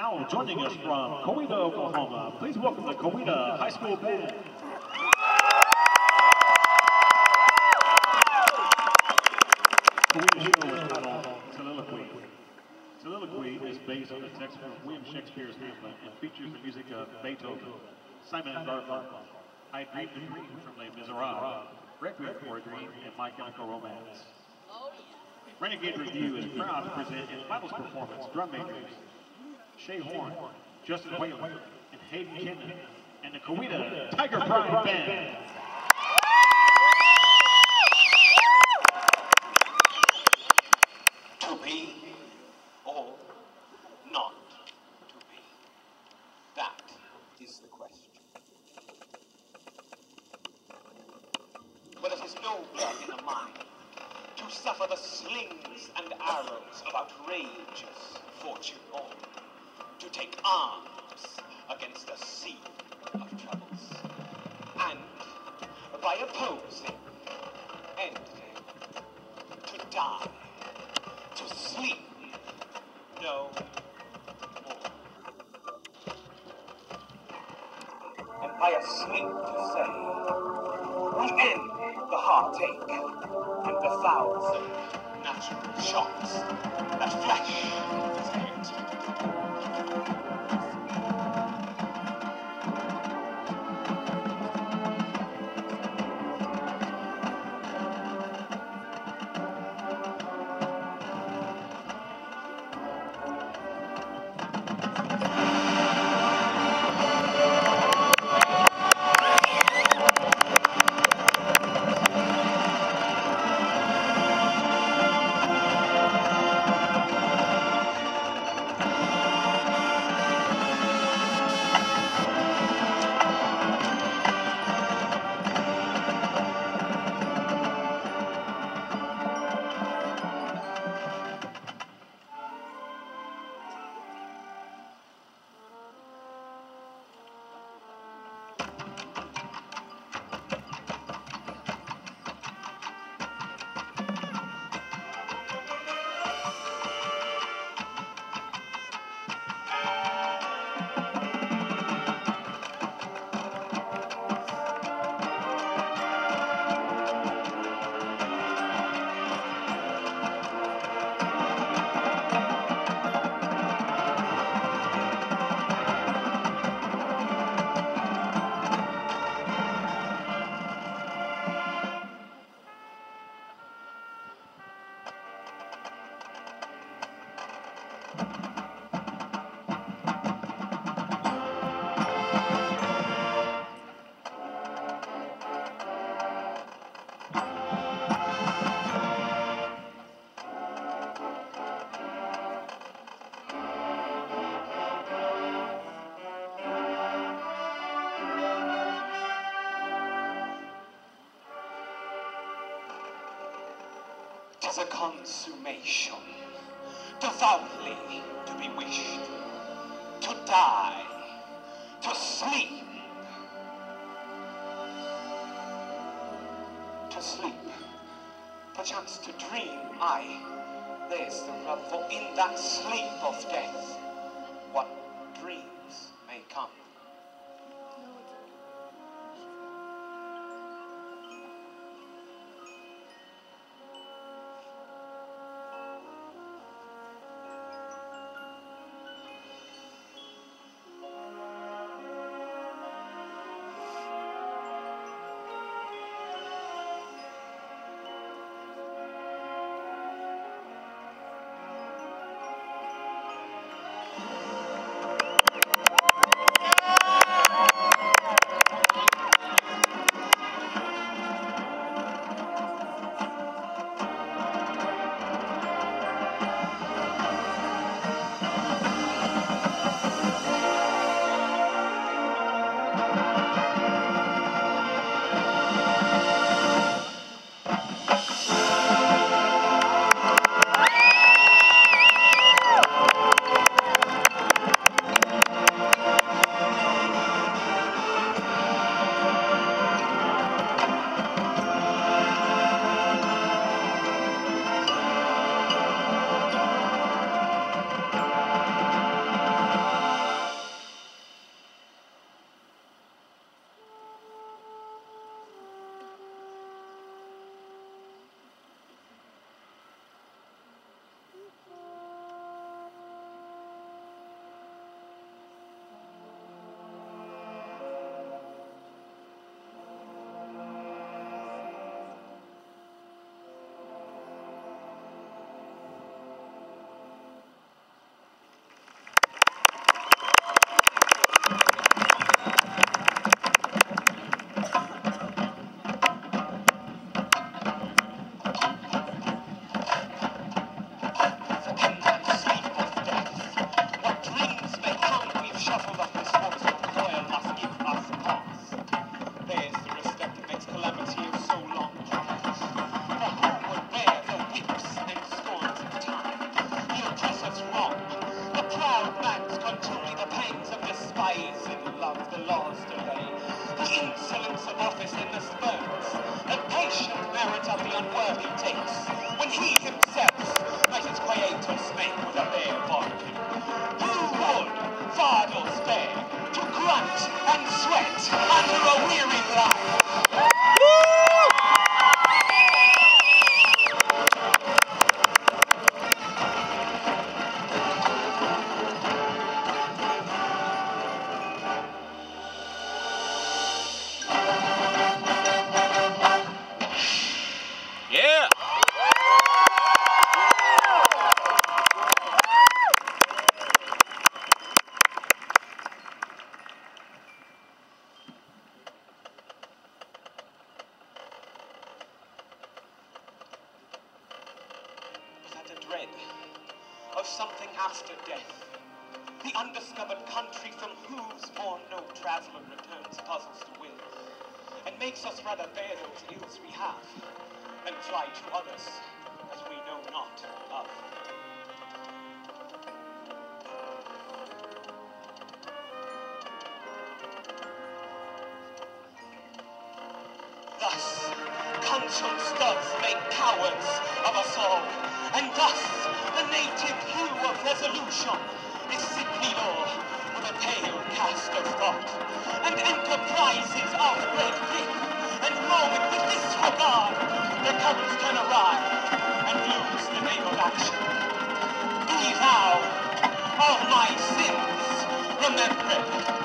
Now joining us from Coweta, Oklahoma, please welcome the Coweta High School Band. Coweta Hino is titled Soliloquy. Soliloquy is based on the text from William Shakespeare's Hamlet and features the music of Beethoven, Simon and Garfunkel, I Dreamed a Dream from Les Miserables, Requiem for a Dream, and My Chemical Romance. Renegade Review is proud to present in finals performance drum majors Shay Horn, Justin Whale, and Hayden Kittman, and the Coweta Tiger Pride Band. To be or not to be, that is the question. Well, it is no blood in the mind to suffer the slings and arrows of outrageous fortune, or to take arms against a sea of troubles, and by opposing, end to die, to sleep no more, and by a sleep to say, we end the heartache and the thousand natural shocks that flesh is hit. Is a consummation devoutly to be wished, to die, to sleep, perchance to dream. Aye, there's the rub, for in that sleep of death, what dreams may come. dread of something after death, the undiscovered country from whose born no traveler returns puzzles to will, and makes us rather bear those ills we have, and fly to others that we know not of. Thus, conscience does make cowards of us all, and thus the native hue of resolution is sickly law with a pale cast of thought, and enterprises are bred thick, and moment with disregard their courage can awry and lose the name of action. Be thou all my sins remembered.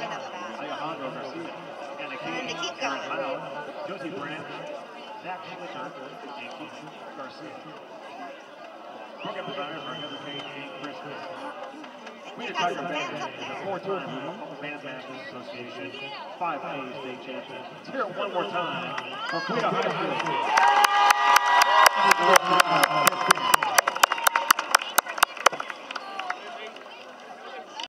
Alejandro Garcia, Anna Kane, Karen Hino, Josie Brandt, Zach Shilita, and Keith Garcia. Program designers are Heather Kane and Chris Smith. Coweta Tiger Band is a four-time Band Masters Association, 5A state champion. Let's hear it one more time for Coweta High School.